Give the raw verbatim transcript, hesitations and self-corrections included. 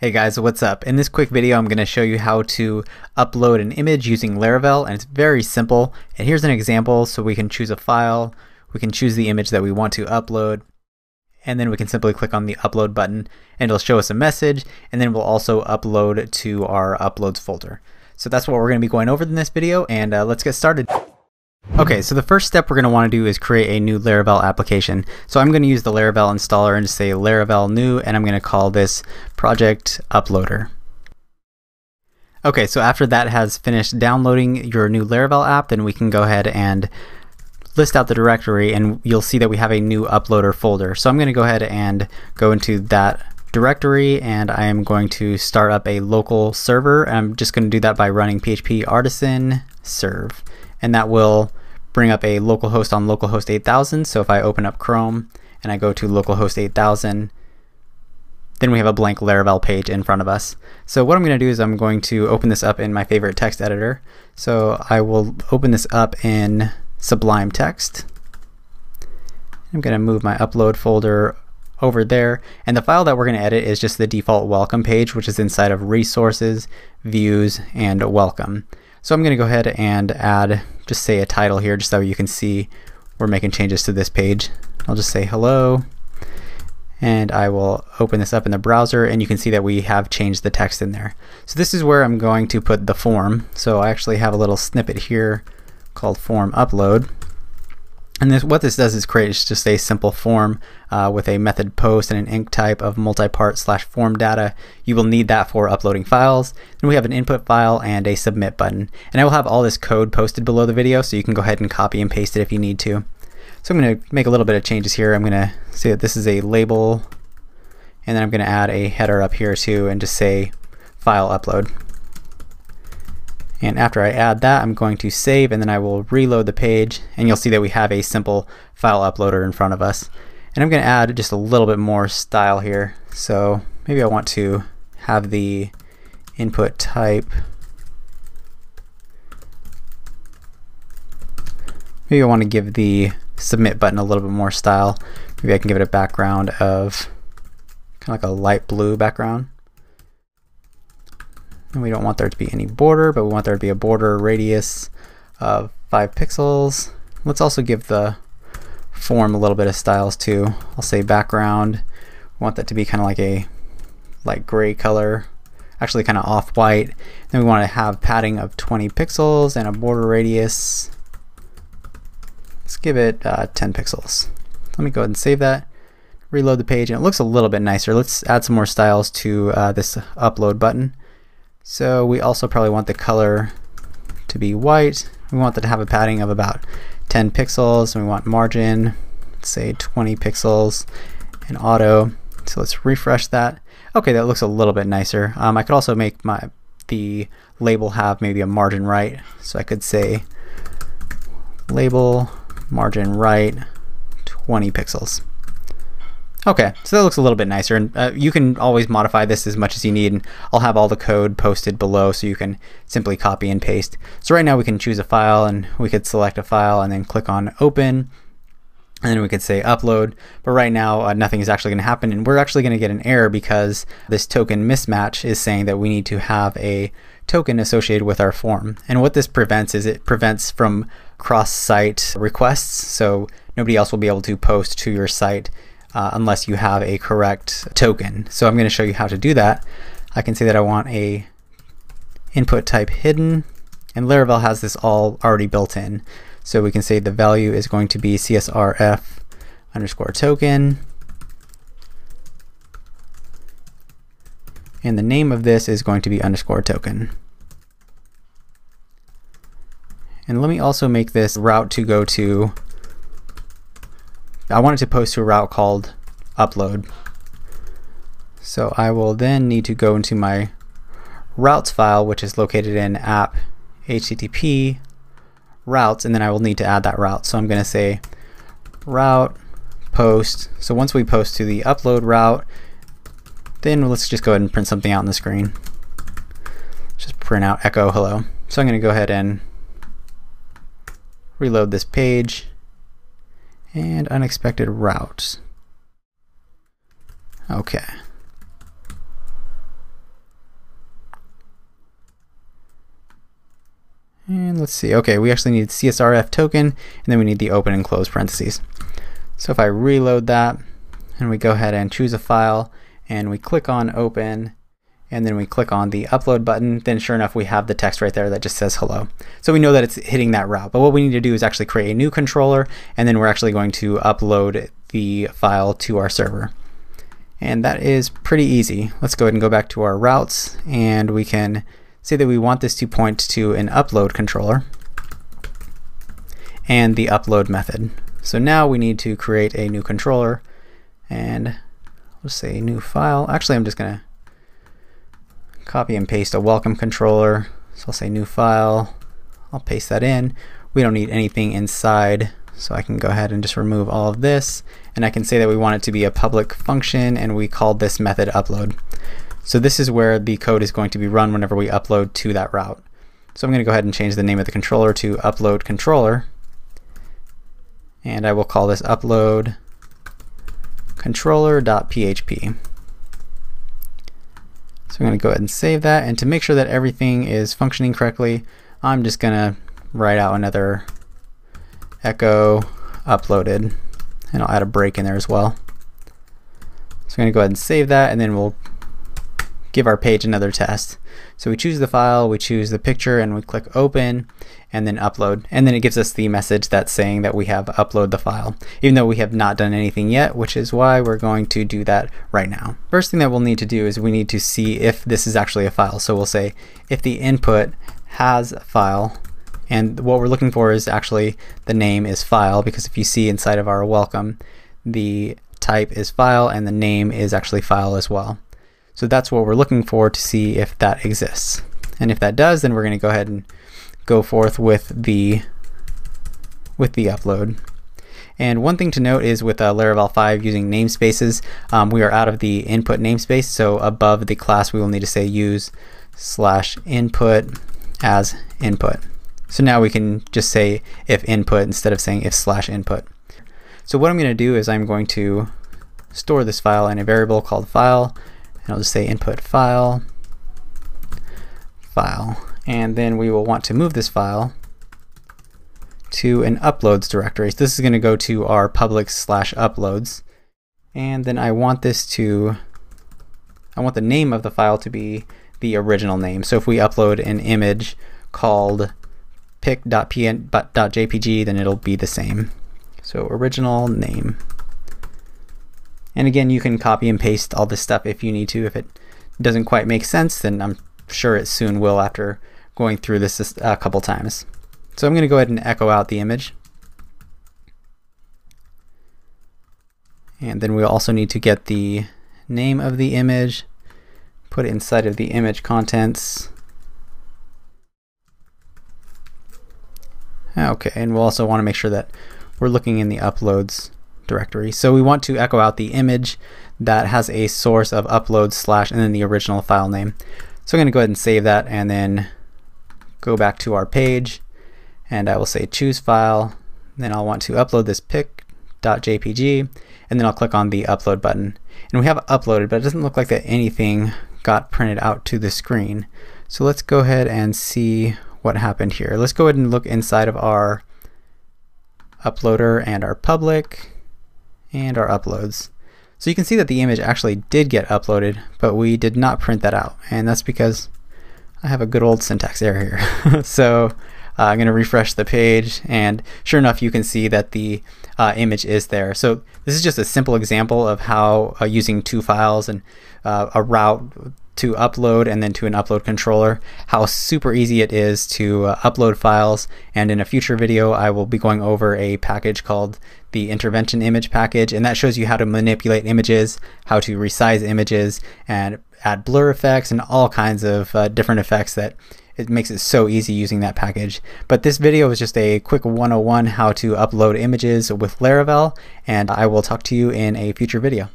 Hey guys, what's up? In this quick video I'm going to show you how to upload an image using Laravel, and it's very simple. And here's an example. So we can choose a file, we can choose the image that we want to upload, and then we can simply click on the upload button and it'll show us a message, and then we'll also upload to our uploads folder. So that's what we're going to be going over in this video, and uh, let's get started. Okay, so the first step we're going to want to do is create a new Laravel application. So I'm going to use the Laravel installer and just say Laravel new, and I'm going to call this project uploader. Okay, so after that has finished downloading your new Laravel app, then we can go ahead and list out the directory, and you'll see that we have a new uploader folder. So I'm going to go ahead and go into that directory, and I am going to start up a local server. And I'm just going to do that by running P H P artisan serve, and that will bring up a localhost on localhost eight thousand. So if I open up Chrome and I go to localhost eight thousand, then we have a blank Laravel page in front of us. So what I'm going to do is I'm going to open this up in my favorite text editor. So I will open this up in Sublime Text. I'm going to move my upload folder over there, and the file that we're going to edit is just the default welcome page, which is inside of resources, views, and welcome. So I'm going to go ahead and add, just say a title here, just so you can see we're making changes to this page. I'll just say hello, and I will open this up in the browser, and you can see that we have changed the text in there. So this is where I'm going to put the form. So I actually have a little snippet here called form upload. And this, what this does is create just a simple form uh, with a method post and an inc type of multipart slash form data. You will need that for uploading files. Then we have an input file and a submit button. And I will have all this code posted below the video, so you can go ahead and copy and paste it if you need to. So I'm going to make a little bit of changes here. I'm going to say that this is a label, and then I'm going to add a header up here too, and just say file upload. And after I add that, I'm going to save, and then I will reload the page, and you'll see that we have a simple file uploader in front of us. And I'm going to add just a little bit more style here. So maybe I want to have the input type, maybe I want to give the submit button a little bit more style. Maybe I can give it a background of kind of like a light blue background. And we don't want there to be any border, but we want there to be a border radius of five pixels. Let's also give the form a little bit of styles too. I'll say background. We want that to be kind of like a light gray color, actually kind of off-white. Then we want to have padding of twenty pixels and a border radius. Let's give it uh, ten pixels. Let me go ahead and save that. Reload the page, and it looks a little bit nicer. Let's add some more styles to uh, this upload button. So we also probably want the color to be white. We want that to have a padding of about ten pixels, and we want margin, say twenty pixels, and auto. So let's refresh that. Okay, that looks a little bit nicer. Um, I could also make my the label have maybe a margin right. So I could say label margin right twenty pixels. Okay, so that looks a little bit nicer, and uh, you can always modify this as much as you need, and I'll have all the code posted below so you can simply copy and paste. So right now we can choose a file, and we could select a file and then click on open, and then we could say upload, but right now uh, nothing is actually going to happen, and we're actually going to get an error because this token mismatch is saying that we need to have a token associated with our form. And what this prevents is it prevents from cross-site requests, so nobody else will be able to post to your site Uh, unless you have a correct token. So I'm going to show you how to do that. I can say that I want a input type hidden, and Laravel has this all already built in. So we can say the value is going to be C S R F underscore token, and the name of this is going to be underscore token. And let me also make this route to go to, I wanted to post to a route called upload. So I will then need to go into my routes file, which is located in app H T T P routes, and then I will need to add that route. So I'm going to say route post. So once we post to the upload route, then let's just go ahead and print something out on the screen. Just print out echo hello. So I'm going to go ahead and reload this page. And unexpected routes. Okay. And let's see, okay, we actually need C S R F token, and then we need the open and close parentheses. So if I reload that, and we go ahead and choose a file, and we click on open, and then we click on the upload button, then sure enough we have the text right there that just says hello. So we know that it's hitting that route, but what we need to do is actually create a new controller, and then we're actually going to upload the file to our server. And that is pretty easy. Let's go ahead and go back to our routes, and we can say that we want this to point to an upload controller and the upload method. So now we need to create a new controller, and we'll say new file. Actually, I'm just gonna copy and paste a welcome controller. So I'll say new file, I'll paste that in. We don't need anything inside, so I can go ahead and just remove all of this, and I can say that we want it to be a public function, and we call this method upload. So this is where the code is going to be run whenever we upload to that route. So I'm going to go ahead and change the name of the controller to upload controller, and I will call this upload controller.php. So I'm going to go ahead and save that, and to make sure that everything is functioning correctly, I'm just going to write out another echo uploaded, and I'll add a break in there as well. So I'm going to go ahead and save that, and then we'll give our page another test. So we choose the file, we choose the picture, and we click open and then upload, and then it gives us the message that's saying that we have upload the file, even though we have not done anything yet, which is why we're going to do that right now. First thing that we'll need to do is we need to see if this is actually a file. So we'll say if the input has a file, and what we're looking for is actually the name is file, because if you see inside of our welcome, the type is file and the name is actually file as well. So that's what we're looking for, to see if that exists. And if that does, then we're going to go ahead and go forth with the with the upload. And one thing to note is with uh, Laravel five using namespaces, um, we are out of the input namespace. So above the class, we will need to say use slash input as input. So now we can just say if input instead of saying if slash input. So what I'm going to do is I'm going to store this file in a variable called file. And I'll just say input file, file, and then we will want to move this file to an uploads directory. So this is going to go to our public slash uploads, and then I want this to, I want the name of the file to be the original name. So if we upload an image called pic.jpg, then it'll be the same. So original name. And again, you can copy and paste all this stuff if you need to. If it doesn't quite make sense, then I'm sure it soon will after going through this a couple times. So I'm going to go ahead and echo out the image. And then we'll also need to get the name of the image, put it inside of the image contents. Okay, and we'll also want to make sure that we're looking in the uploads directory. So we want to echo out the image that has a source of upload slash and then the original file name. So I'm going to go ahead and save that, and then go back to our page, and I will say choose file, and then I'll want to upload this pic.jpg, and then I'll click on the upload button. And we have uploaded, but it doesn't look like that anything got printed out to the screen. So let's go ahead and see what happened here. Let's go ahead and look inside of our uploader and our public and our uploads. So you can see that the image actually did get uploaded, but we did not print that out, and that's because I have a good old syntax error here. So uh, I'm going to refresh the page, and sure enough you can see that the uh, image is there. So this is just a simple example of how uh, using two files and uh, a route to upload and then to an upload controller, how super easy it is to uh, upload files. And in a future video I will be going over a package called the intervention image package, and that shows you how to manipulate images, how to resize images, and add blur effects and all kinds of uh, different effects that it makes it so easy using that package. But this video is just a quick one oh one how to upload images with Laravel, and I will talk to you in a future video.